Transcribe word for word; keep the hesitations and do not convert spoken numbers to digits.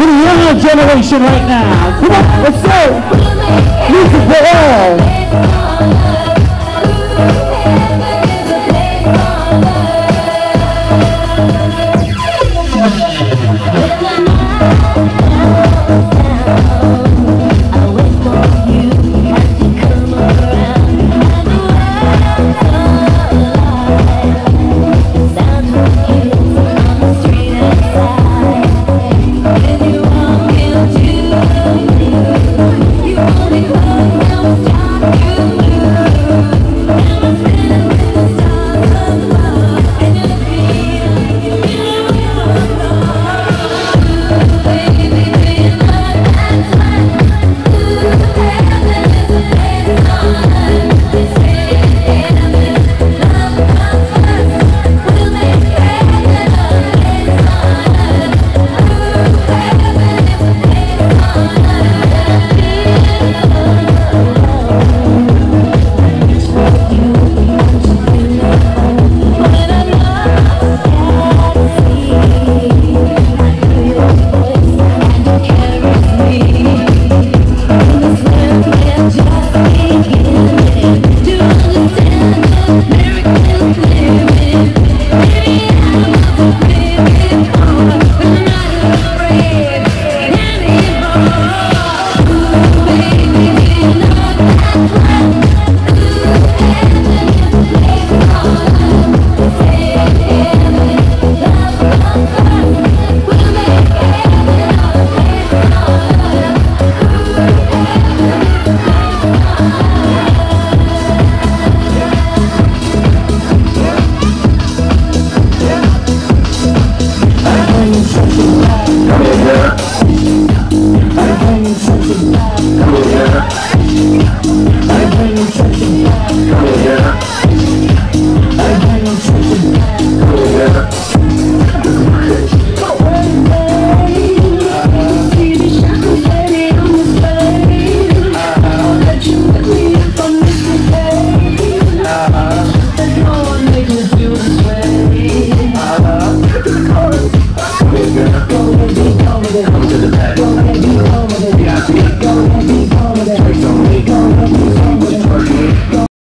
to the younger generation right now. Come on, let's go. Music for all. Heaven is a